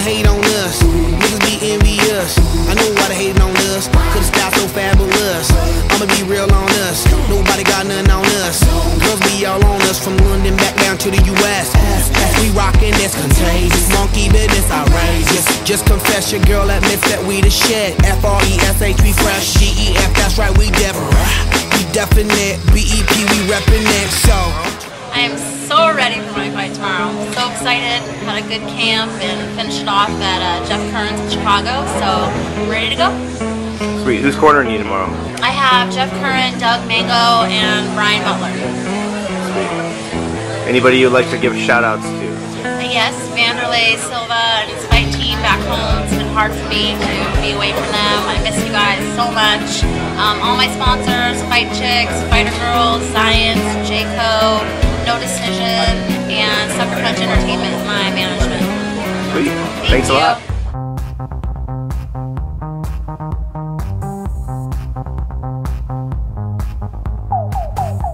wanna hate on us, niggas be envious. I know why they hating on us, could've stopped so fabulous. I'ma be real on us, nobody got nothing on us. Girls be all on us, from London back down to the US. As we rockin', that's contagious, monkey business outrageous. Just confess, your girl admits that we the shit. F-R-E-S-H, we fresh, G-E-F, that's right, we Deborah. Definite, BEP, we reppin' it, so I am so ready for my fight tomorrow. I'm so excited, had a good camp and finished it off at Jeff Curran's in Chicago, so I'm ready to go. Sweet, who's cornering you tomorrow? I have Jeff Curran, Doug Mango, and Brian Butler. Sweet. Anybody you'd like to give shout-outs to? Yes, Wanderlei Silva and his fight team back home. It's been hard for me to be away from them. I miss you guys so much. All my sponsors, Fight Chix, Fighter Girls, Science, Jayco, No Decision, and Sucker Crunch Entertainment is my management. Sweet. Thanks a lot.